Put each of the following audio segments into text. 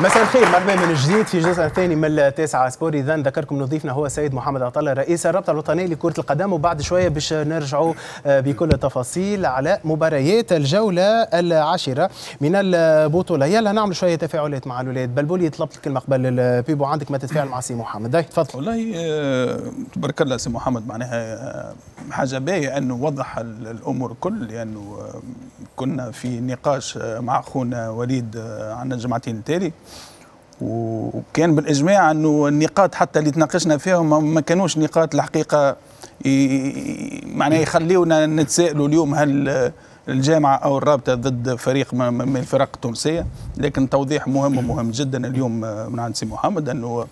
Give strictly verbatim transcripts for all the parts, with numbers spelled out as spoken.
مساء الخير، مرحبا من جديد في جزء ثاني من التاسعة سبور. إذا ذكركم نضيفنا هو السيد محمد عطاله رئيس الرابطة الوطنية لكرة القدم، وبعد شوية باش نرجعوا بكل التفاصيل على مباريات الجولة العاشرة من البطولة. يلا نعمل شوية تفاعلات مع الولاد. بلبولي طلبت الكلمة قبل البيبو، عندك ما تتفاعل مع سي محمد. داي تفضل. والله تبارك الله سي محمد، معناها حاجة باهية أنه وضح الأمور كل، لأنه يعني كنا في نقاش مع أخونا وليد عندنا جمعتين التالي، وكان بالاجماع انه النقاط حتى اللي تناقشنا فيهم ما كانوش نقاط الحقيقه معناها يخليونا نتساءلوا اليوم هل الجامعه او الرابطه ضد فريق من الفرق التونسيه. لكن توضيح مهم ومهم جدا اليوم من عند سي محمد انه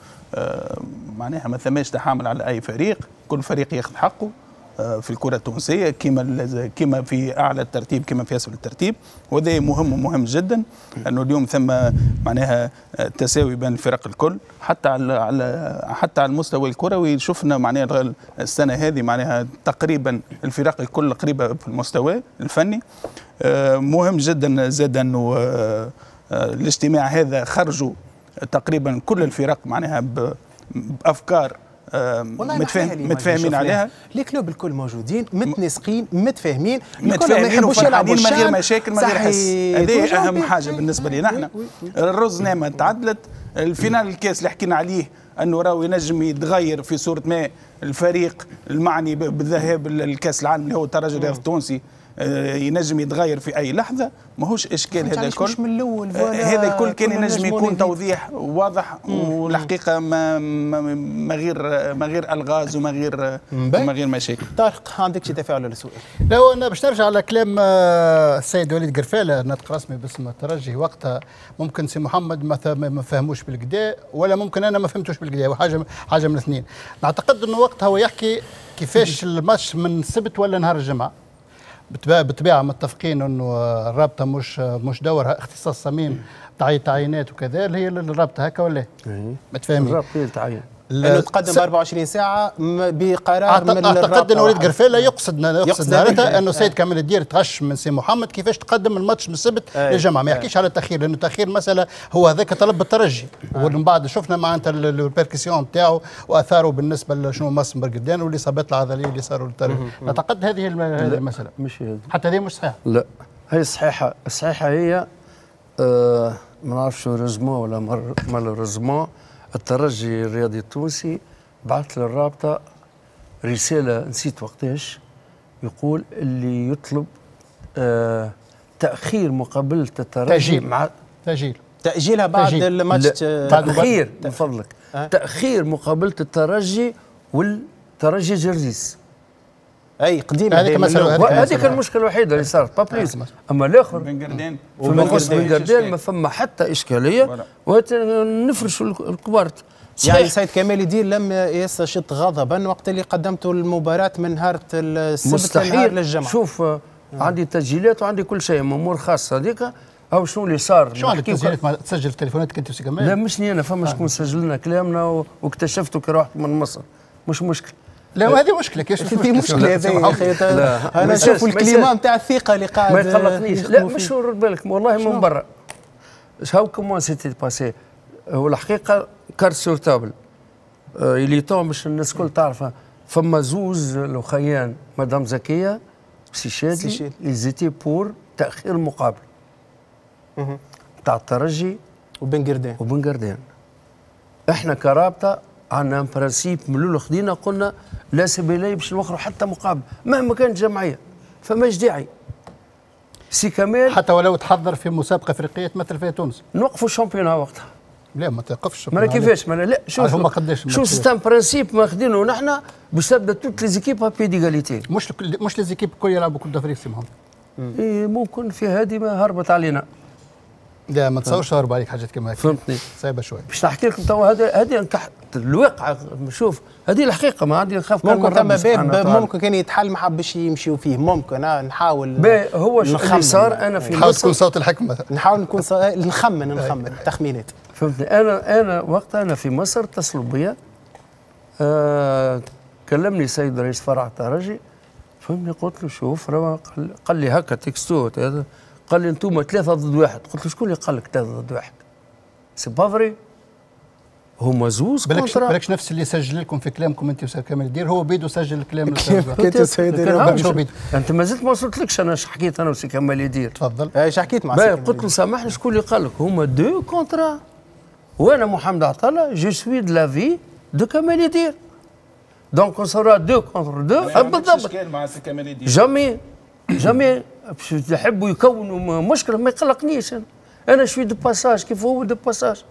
معناها ما ثماش تحامل على اي فريق، كل فريق ياخذ حقه في الكره التونسيه كما كما في اعلى الترتيب كما في اسفل الترتيب، وهذا مهم ومهم جدا انه اليوم ثم معناها تساوي بين الفرق الكل حتى على, على حتى على المستوى الكروي. شفنا معناها السنه هذه معناها تقريبا الفرق الكل قريبه في المستوى الفني. مهم جدا زاد انه الاجتماع هذا خرجوا تقريبا كل الفرق معناها بافكار متفاهمين متفاهمين عليها، لي كلوب الكل موجودين متنسقين متفاهمين متفاهمين وفرحانين من غير مشاكل من غير حس. هذه اهم حاجه بالنسبه لنا احنا. الرز نعمه تعدلت، الفينال الكاس اللي حكينا عليه انه راهو ينجم يتغير في صوره ما الفريق المعني بالذهاب للكاس العالم اللي هو الترجي الرياضي التونسي ينجم يتغير في اي لحظه، ماهوش اشكال هذا الكل. هذا الكل كان ينجم يكون توضيح واضح، والحقيقه ما ما غير ما غير الغاز وما غير وما غير مشاكل. طارق عندك شي تفاعل ولا سؤال؟ لا، وانا باش نرجع على كلام السيد وليد قرفاله ناطق رسمي باسم الترجي وقتها. ممكن سي محمد ما فهموش بالكدا، ولا ممكن انا ما فهمتوش بالكدا، وحاجه حاجه من الاثنين. نعتقد انه وقتها هو يحكي كيفاش الماتش من السبت ولا نهار الجمعه. بالطبيعه متفقين انه الرابطه مش مش دورها اختصاص صميم تعيين تعيينات وكذا، هي الرابطه هكا ولا متفاهمين. الرابطه تعين انه تقدم أربعة وعشرين ساعه بقرار أعت... من الرابطه. اعتقد ان وليد قرفيله يقصد يقصد دارتها انه السيد كامل الدير تغش من سي محمد كيفاش تقدم الماتش من السبت للجمعه، ما يحكيش على التاخير، لانه التاخير مساله هو هذاك طلب الترجي، ومن بعد شفنا معناتها البيركسيون نتاعو واثاره بالنسبه لشنو مصر بن قردان والاصابات العضليه اللي صاروا للترجي. اعتقد هذه المساله مش هذه، حتى هذه مش صحيحه. لا هي صحيحه، الصحيحه هي أه ما نعرفش رزمو ولا مال رزمو. الترجي الرياضي التونسي بعث للرابطة رسالة نسيت وقتاش يقول اللي يطلب آه تأخير مقابلة الترجي تأجيل مع تأجيل تأجيلها بعد الماتش. تأخير من فضلك أه؟ تأخير مقابلة الترجي والترجي جريس. اي قديمه هذيك المشكله الوحيده اللي صارت بابليز. اما الاخر بن قردان بن قردان ما ثم حتى اشكاليه ونفرشوا الكبار. يعني سيد كمال الدين لم يستشط غضبا وقت اللي قدمتوا المباراه من نهار السبت لنهار الجمعه. شوف آه. عندي تسجيلات وعندي كل شيء، امور خاصه هذيك. او شنو اللي صار؟ شو عندك تسجيلات تسجل في تليفوناتك انت وسي كمال؟ لا مشني انا، فما شكون سجل لنا كلامنا واكتشفته كي رحت من مصر. مش مشكل. لا وهذه مشكله كاش في مشكله يا اخي. انا نشوف الكليما نتاع الثقه اللي قاعد ما يقلقنيش. لا مش رد بالك والله من برا هاو كومون سيتي باسي، والحقيقه كارت سور تابل اليتون باش الناس الكل تعرفها. فما زوز الخيان مدام زكيه سي شادي ايزيتي بور تاخير مقابل تاع الترجي وبن قردان وبن قردان. احنا كرابطه عندنا برانسيب من الاول خدينا قلنا لا سبيل لي باش نوخروا حتى مقابل مهما كانت جمعيه، فماش داعي. سي كمال حتى ولو تحضر في مسابقه افريقيه تمثل فيها تونس نوقفوا الشامبيون وقتها. لا ما توقفش. ما كيفاش ما لا شوف هما قداش شوف ستان برانسيب ماخذينه نحن باش تبدا توت لي زيكيب ابي ديغاليتي. مش مش لي زيكيب الكل يلعبوا كل افريقيا سيمهم. اي ممكن في هذه ما هربت علينا. لا ما تصورش هرب عليك حاجات كما هكا. فهمتني؟ صعيبه شويه. باش نحكي لكم تو هذه هذه نكحت الواقع نشوف هذه الحقيقه. ما عندي نخاف ممكن ثم باب ممكن كان يتحل ما حبش يمشيوا فيه. ممكن أنا نحاول هو شو اللي صار. انا في نحاول نكون صوت الحكمه، نحاول نكون نخمن نخمن تخمينات. فهمتني؟ انا انا وقتها انا في مصر اتصلوا بيا آه كلمني سيد رئيس فرع الترجي. فهمني؟ قلت له شوف راه قال لي هكا تكستوت. قال لي انتوما ثلاثة ضد واحد. قلت له شكون اللي قال لك ثلاثة ضد واحد؟ سي با فري، هما زوز كونترا. بالكش نفس اللي سجل لكم في كلامكم انت وسيد كامل الدير، هو بيدو سجل الكلام كنت سيد الدير. انت مازلت ما وصلتلكش، انا حكيت انا وسيد كامل الدير. تفضل. اي حكيت مع سيد، قلت له سامحني شكون اللي قال لك هما دو كونترا، وانا محمد عطاله جو سوي دو لافي دو كامل الدير، دونك اون سورا دو كونتر دو بالضبط. جامي جامي باش يحبوا يكونوا مشكله، ما يقلقنيش انا، انا شوي دو باساج كيف هو دو باساج،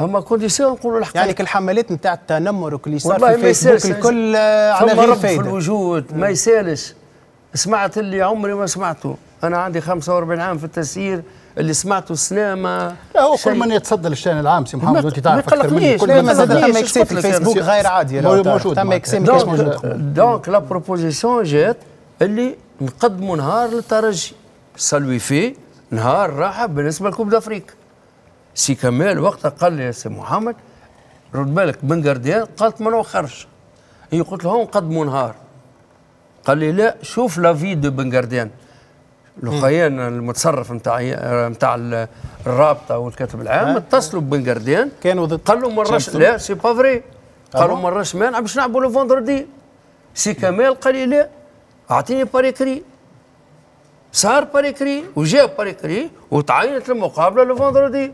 اما كونديسيون نقولوا الحقيقه. يعني الحملات نتاع التنمر وكل اللي صار في الفيسبوك الكل على غير فايده. في الوجود ما يسالش، سمعت اللي عمري ما سمعته، انا عندي خمسة وأربعين عام في التسيير، اللي سمعته السنه ما لا هو كل من يتصدى للشان العام سي محمد انت تعرف اكثر مني. كل ما زاد ثم اكسي في الفيسبوك غير عادي موجود، ثم اكسي ما كانش موجود. دونك لا بروبوزيسيون جات اللي نقدموا نهار للترجي سالوي فيه نهار راحه بالنسبه لكوب دافريك. سي كمال وقتها قال لي يا سي محمد رد بالك بن قردان قالت ما نوخرش، هي قلت له نقدموا نهار، قال لي لا شوف لافي دو بن قردان لخيان المتصرف نتاع نتاع الرابطه والكاتب العام. اتصلوا ببن قردان كانوا ضد، قال له مراش لا سي با فري، قالوا مراش مانع باش نلعبوا لو فوندردي. سي كمال قال لي لا اعطيني باريكري، صار باريكري وجاء باريكري وتعينت المقابله لو فوندردي.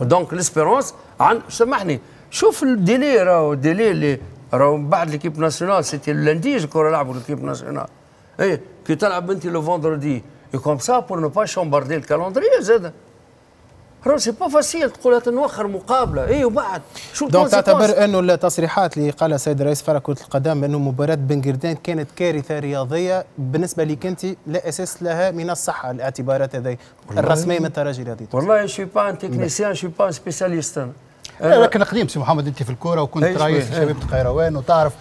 دونك ليسبيرونس عن سامحني شوف الديلي، راهو الديلي اللي راهو من بعد ليكيب ناسيونال سيتي لوندي الكره لعبوا ليكيب ناسيونال. اي كي تلعب انت لو فوندردي اي كوم سا بور نو با شومباردي الكالندري زاد، راهو سي با فاسيل تقول تنوخر مقابله. اي وبعد شو دونك تعتبر انه التصريحات اللي قالها السيد رئيس فرع كرة القدم انه مباراة بن قردان كانت كارثة رياضية بالنسبة لك انت لا اساس لها من الصحة، الاعتبارات هذه الرسمية من الترجي الرياضي؟ والله شو با ان تكنيسيان، شو با ان سبيسياليست، لكن قديم سي محمد انت في الكورة وكنت رئيس شباب القيروان وتعرف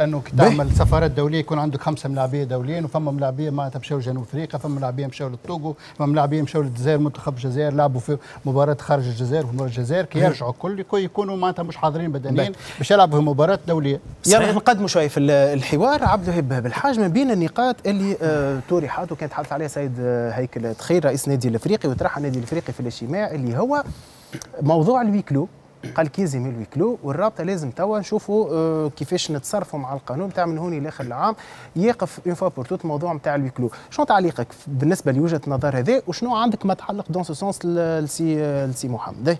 انه كي تعمل سفارات دوليه يكون عندك خمسه ملاعبيه دوليين، وفما ملاعبيه معناتها مشاو لجنوب افريقيا، فما ملاعبيه مشاو للتوغو، فما ملاعبيه مشاو للجزائر، منتخب الجزائر لعبوا في مباراه خارج الجزائر وفي الجزائر، كي يرجعوا الكل يكونوا معناتها مش حاضرين بدنيا باش يلعبوا في مباراه دوليه. يعني نقدموا شويه في الحوار عبد الوهاب بالحاج من بين النقاط اللي آه طرحت وكانت حدث عليها سيد هيكل تخير رئيس النادي الافريقي، وطرحها النادي الافريقي في الاجتماع اللي هو موضوع الويكلو. قال كيزم الويكلو والرابطه لازم توا نشوفوا كيفاش نتصرفوا مع القانون تاع من هوني لاخر العام يقف اون فوا بور توت الموضوع نتاع الويكلو. شنو تعليقك بالنسبه لوجهه النظر هذا وشنو عندك ما تعلق دون سو سونس لسي لسي محمد؟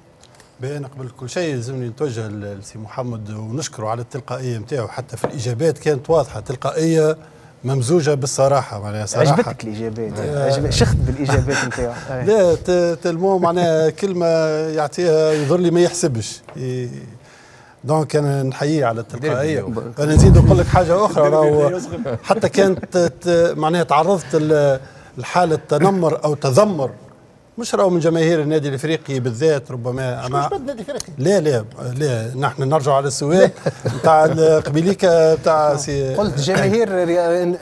بأنا قبل كل شيء لازمني نتوجه لسي محمد ونشكره على التلقائيه نتاعو، حتى في الاجابات كانت واضحه تلقائيه ممزوجه بالصراحه، معناها صراحه عجبتك الاجابات. آه. شخت بالاجابات نتاعو. لا تلمو معناها كلمه يعطيها يظهر لي ما يحسبش. دونك انا نحييه على التلقائيه. انا نزيد نقول لك حاجه اخرى، راهو حتى كانت معناها تعرضت لحاله تنمر او تذمر، مش راهو من جماهير النادي الافريقي بالذات، ربما انا مش بد النادي الافريقي. لا لا لا نحن نرجع على السؤال نتاع القبيليكا نتاع سي قلت جماهير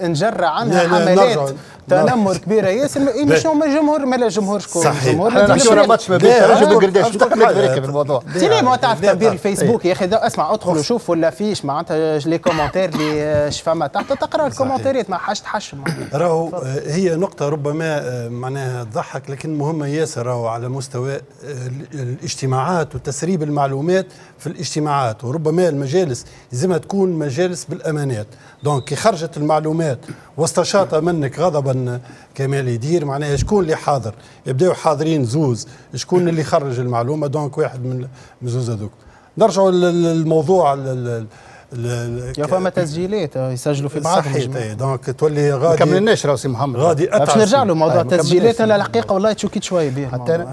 نجرى عنها حملات تنمر كبيره ياسر، مش هما الجمهور مالا الجمهور شكون؟ صحيح احنا مش ربطش ما بين الترجي وقرداش، مش تقليد امريكا في الموضوع. سيني ما تعرف تبير الفيسبوك يا اخي، اسمع ادخل وشوف ولا فيش معناتها لي كومنتير اللي فما تحت تقرا الكومنتيرات ما حاش تحشم. راهو هي نقطه ربما معناها تضحك لكن مهمه ياسر، راهو على مستوى الاجتماعات وتسريب المعلومات في الاجتماعات، وربما المجالس لازمها تكون مجالس بالامانات. دونك كي خرجت المعلومات واستشاط منك غضبا كمال يدير، معناها شكون اللي حاضر؟ يبداو حاضرين زوز، شكون اللي خرج المعلومه؟ دونك واحد من زوز هذوك. نرجعوا للموضوع يا فما تسجيلات يسجلوا في بعضهم. صحيح دونك تولي غادي ما كملناش راسي محمد، غادي باش نرجع له موضوع التسجيلات. انا الحقيقه والله تشوكيت شويه به حتى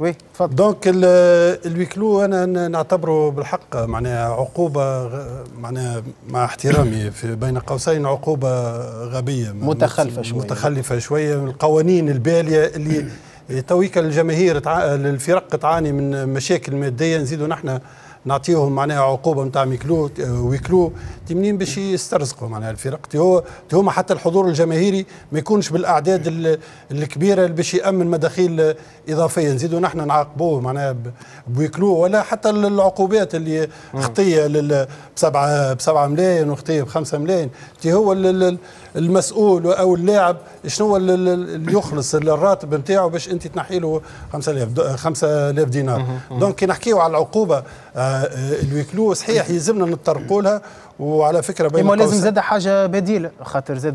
وي تفضل. دونك الويكلو انا نعتبره بالحق معناها عقوبه، معناها مع احترامي في بين قوسين عقوبه غبيه متخلفه شويه، متخلفه شويه من القوانين الباليه اللي تويك الجماهير تع... الفرق تعاني من مشاكل ماديه، نزيدوا نحن نعطيهم معناها عقوبه نتاع ميكلو ويكلو تمنين باش يسترزقوا معناها الفرق. تهو حتى الحضور الجماهيري ما يكونش بالاعداد الكبيره اللي باش يامن مداخيل اضافيه، نزيدوا نحن نعاقبوه معناها بويكلو، ولا حتى العقوبات اللي خطيه بسبعه بسبعه ملايين وخطيه بخمسه ملايين. تي هو المسؤول او اللاعب شنو اللي يخلص الراتب نتاعو باش انت تنحي له خمسة آلاف دينار. دونك كي نحكيو على العقوبه الويكلو صحيح يلزمنا نتطرقوا لها. وعلى فكره بين لازم زاد حاجه بديله خاطر زاد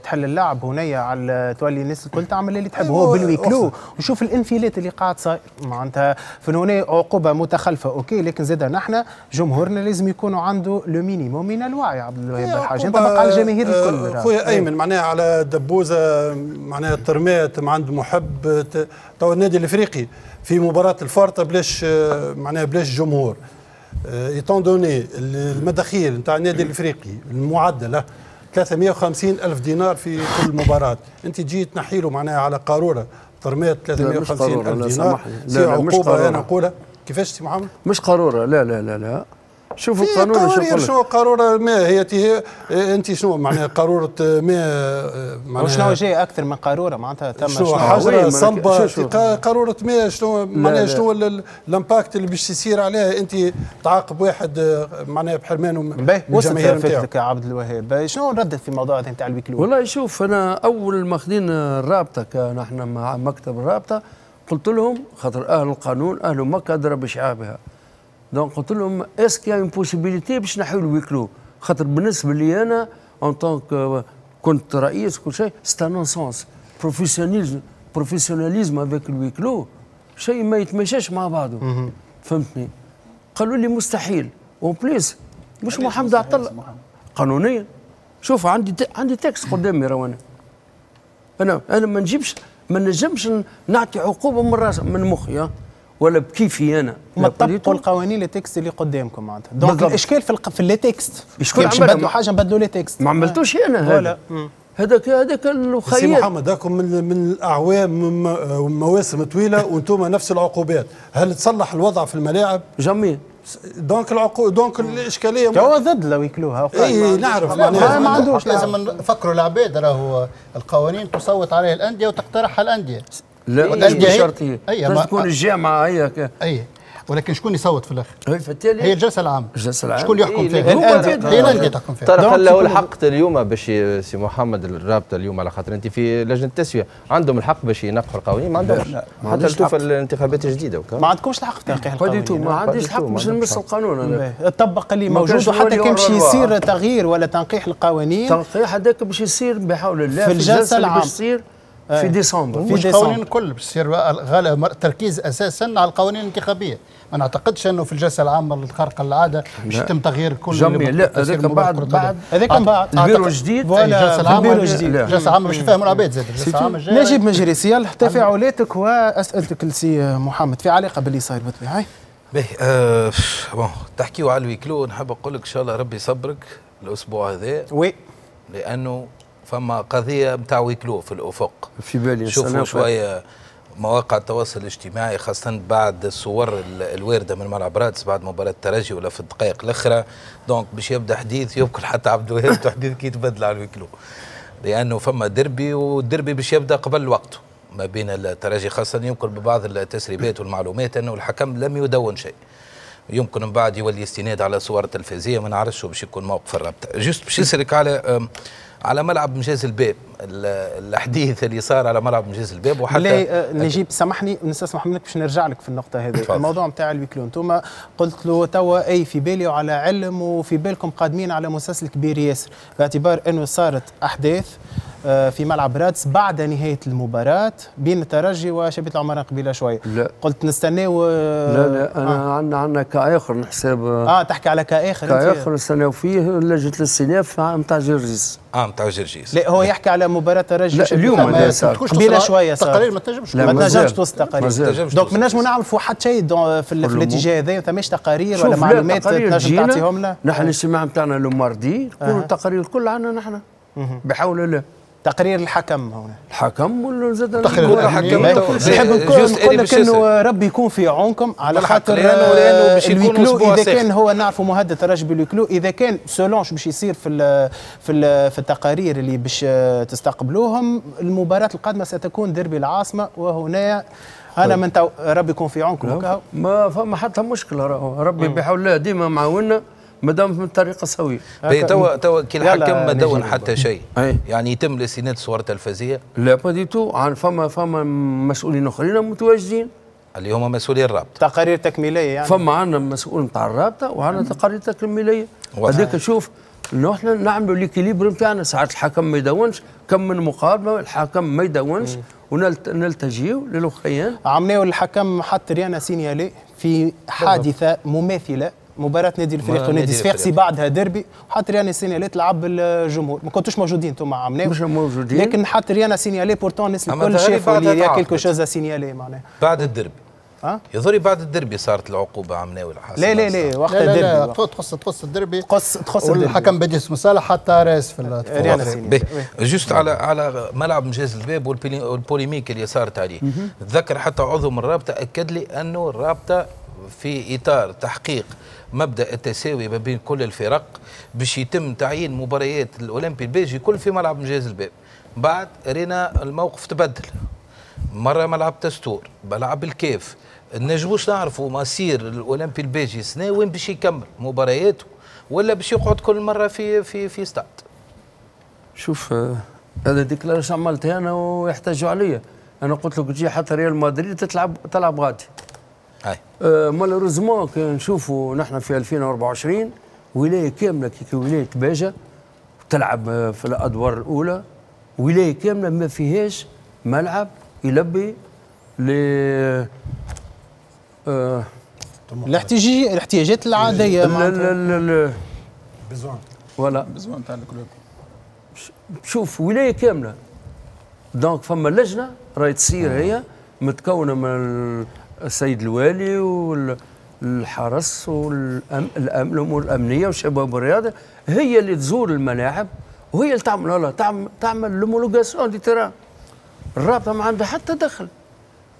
تحل اللاعب هنايا على تولي الناس الكل تعمل اللي تحب هو بالويكلو. وشوف الانفلات اللي قاعد صاير معناتها في هنا عقوبه متخلفه اوكي، لكن زاد نحن جمهورنا لازم يكونوا عنده لو مينيموم من الوعي. عبد الوهاب الحاج ينطبق على الجماهير الكل. خويا ايمن معناها على دبوزه معناها ترمات مع عند محب تو النادي الافريقي في مباراه الفارطه بلاش معناها بلاش جمهور. ايتون دوني المداخيل نتاع النادي الافريقي المعدله ثلاثمائة وخمسين ألف دينار في كل مباراه، انت تجي تنحي له معناها على قاروره ترميات ثلاثمائة وخمسين ألف دينار. لا لا مش قاروره انا نقولها كيفاش سي محمد؟ مش قاروره لا لا لا لا. شوفوا القانون شو يقول شنو قاروره ما هي تي انت شنو معناها قاروره ما معناها شنو جاي اكثر من قاروره معناتها تم شنو حجره صلبه قاروره ما شنو معناها شنو الامباكت اللي باش يصير عليها انت تعاقب واحد معناها بحرمانه. وصلت فكرتك يا عبد الوهاب، شنو نردد في موضوع نتاع الويكلو؟ والله شوف انا اول ما خذينا الرابطه نحن مع مكتب الرابطه قلت لهم خاطر اهل القانون اهل مكه ضرب شعابها. دونك قلت لهم اسكو اون بوسيبيليتي باش نحيو الويكلو خاطر بالنسبه لي انا اون طونك كنت رئيس كل شيء سي نون سونس بروفيسيونيزم بروفيسيوناليزم افيك الويكلو شيء ما يتمشاش مع بعضه فهمتني. قالوا لي مستحيل اون بليس مش محمد عطاله قانونيا. شوف عندي عندي تكست قدامي روانا انا انا ما نجيبش ما نجمش نعطي عقوبه من راسي من مخي ولا بكيفي انا. ما تطبقوا القوانين لي تكست اللي قدامكم معناتها. دونك الاشكال في الق... في لي تكست. شكون عمل نبدلوا حاجه نبدلوا لي تكست. ما عملتوش انا هذا. هذاك هذاك الخيال. سي محمد هاكم من من الاعوام ومواسم طويله وانتم نفس العقوبات، هل تصلح الوضع في الملاعب؟ جميل. دونك العقو دونك الاشكاليه هو ضد لو يكلوها. اي نعرف ما عندوش لازم نفكروا العباد راهو القوانين تصوت عليها الانديه وتقترحها الانديه. لا الانديه شرطيه لازم تكون الجامعه هي ك... اي ولكن شكون يصوت في الاخر؟ هي الجلسه العامه الجلسه العامه شكون يحكم فيها؟ هي الانديه تحكم فيها. ترى له الحق اليوم باش سي محمد الرابطه اليوم على خاطر انت في لجنه التسويه عندهم الحق باش ينقحوا القوانين ما عندهمش حتى تشوف الانتخابات الجديده ما عندكمش الحق تنقيح القوانين. ما عنديش الحق باش نمس القانون نطبق اللي موجود وحتى كان باش يصير تغيير ولا تنقيح القوانين تنقيح هذاك باش يصير بحول الله في الجلسه العامه في ديسمبر مش القوانين الكل بتصير تركيز اساسا على القوانين الانتخابيه. ما نعتقدش انه في الجلسه العامه الخارقه للعاده باش يتم تغيير كل لا هذاك بعد بعد هذاك بعد البيرو الجديد الجلسه العامه الجلسه العامه باش يفهموا العباد زاد الجلسه العامه الجايه. نجيب مجريسيال تفاعلاتك واسئلتك لسي محمد في علاقه باللي صاير بالطبيعه. باهي بون تحكيوا على الويكلو نحب نقول لك ان شاء الله ربي يصبرك الاسبوع هذا وي لانه فما قضية نتاع ويكلو في الأفق في بالي. شوفوا شوية مواقع التواصل الاجتماعي خاصة بعد الصور الواردة من ملعب رادس بعد مباراة الترجي ولا في الدقائق الأخرى. دونك باش يبدا حديث يمكن حتى عبد الوهاب تحديث كي يتبدل على الويكلو لأنه فما ديربي والديربي باش يبدا قبل وقته ما بين الترجي خاصة. يمكن ببعض التسريبات والمعلومات أنه الحكم لم يدون شيء يمكن من بعد يولي استناد على صور تلفزية ما نعرفش باش يكون موقف الرابطة. جست باش نسألك على على ملعب مجهز الباب الحديث اللي صار على ملعب مجهز الباب وحتى نجيب سامحني نستسمح منك باش نرجع لك في النقطه هذه. الموضوع نتاع الويكلو انتم قلت له توا اي في بالي وعلى علم وفي بالكم قادمين على مسلسل كبير ياسر باعتبار انه صارت احداث في ملعب رادس بعد نهايه المباراه بين الترجي وشبيبه العمران قبيله شويه. لا قلت نستناو لا لا انا آه. عندنا عندنا كاخر نحساب اه تحكي على كاخر كاخر نستناو فيه لجنه الاستئناف نتاع جرجيس اه نتاع جرجيس. لا هو يحكي على مباراه الترجي اليوم ما تكونش قبيله شويه صار التقارير ما تنجمش ما تنجمش توصل التقارير. دونك ما نجموا نعرفوا حتى شيء في الاتجاه هذا ما ثماش تقارير ولا معلومات تنجم تعطيهم لنا. نحن الاجتماع نتاعنا لوماردي كل التقارير الكل عندنا نحن بحول الله. تقرير الحكم هنا الحكم والزاد الحكم نحب نقول لك انه ربي يكون في عونكم على خاطر الويكلو اذا كان هو نعرفوا مهدد ترجي بالويكلو اذا كان سولونش باش يصير في ال في ال في التقارير اللي باش تستقبلوهم. المباراه القادمه ستكون ديربي العاصمه وهنا انا من ربي يكون في عونكم. ما فما حتى مشكله ربي بحول الله ديما معاوننا مادام من طريقه سويه. توا توا كي الحكم ما دون حتى شيء يعني يتم الاستناد صور تلفزيه؟ لا ما ديتو، عن فما فما مسؤولين اخرين متواجدين اللي هما مسؤولي الرابطه، تقارير تكميليه يعني. فما عندنا مسؤول نتاع الرابطه وعندنا تقارير تكميليه، هذيك شوف انه احنا نعملوا ليكيليبر نتاعنا. ساعات الحكم ما يدونش، كم من مقابله الحكم ما يدونش ونلتجيو للوخيان. عملوا الحكم حتى ريانا سينيالي في حادثه مماثله، مباراة نادي الإفريقي ونادي صفاقسي بعدها ديربي، حتى ريانا سينيالي تلعب الجمهور، ما كنتوش موجودين انتم عملناو مش موجودين، لكن حتى ريانا سينيالي بورتو الناس الكل شافوا اللي هي كيلكو شوز سينيالي معناها بعد الديربي. يظهر بعد الدربي صارت العقوبه عمناوي الحاسم. لا لا لا وقت الدربي تخص تخص الدربي تخص تخص الحكم بدي اسمه صالح حتى راس في الرياضه. جوست على على ملعب مجهز الباب والبوليميك اللي صارت عليه، اتذكر حتى عضو من الرابطه اكد لي انه الرابطه في اطار تحقيق مبدا التساوي ما بين كل الفرق باش يتم تعيين مباريات الاولمبي البيجي كل في ملعب مجهز الباب. بعد رينا الموقف تبدل، مره ملعب تستور، ملعب الكيف، نجموش نعرفوا مصير الاولمبي البيجي السنه وين باش يكمل مبارياته ولا باش يقعد كل مره في في في ستاد. شوف هذا ديكلارش عملتها انا ويحتاجوا عليا، انا قلت لك تجي حتى ريال مدريد تلعب تلعب غادي. اي آه مالوريزمون نشوفوا نحن في ألفين وأربعة وعشرين ولايه كامله كي ولايه باجه تلعب في الادوار الاولى، ولايه كامله ما فيهاش ملعب يلبي ل آه الاحتياجي الاحتياجات العاديه لا لا لا بزوان ولا بزوان تاع الكلوب. شوف ولايه كامله، دونك فما لجنه راهي تصير هي متكونه من السيد الوالي والحرس والامن الامور الامنيه وشباب الرياضه، هي اللي تزور الملاعب وهي اللي تعمل ولا تعمل تعمل الهومولوغاسيون دي تيران. الرابطه ما عندها حتى دخل،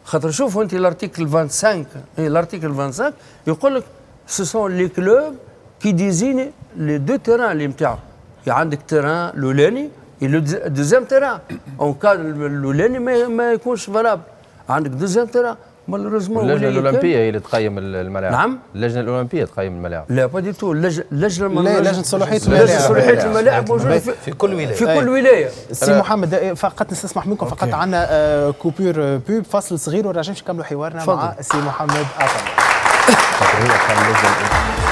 خاطر شوفوا انت الارتيكل خمسة وعشرين الارتيكل خمسة وعشرين يقول لك سو سون لي كلوب كي ديزيني لي دو تيران اللي نتاعهم، عندك تيران الاولاني لو دوزيام تيران، اون كان الاولاني ما يكونش فالابل عندك دوزيام تيران. مالوريزمون اللجنه الاولمبيه هي اللي تقيم الملاعب. نعم اللجنه الاولمبيه تقيم الملاعب. لا با دي تو اللجنه لجنه صلاحيه الملاعب، لجنه صلاحيه الملاعب موجوده في, في كل ولايه. في كل ولايه. سي محمد فقط نستسمح منكم فقط عندنا آه كوبور بوب فاصل صغير وراجعين باش نكملوا حوارنا مع سي محمد عطاله.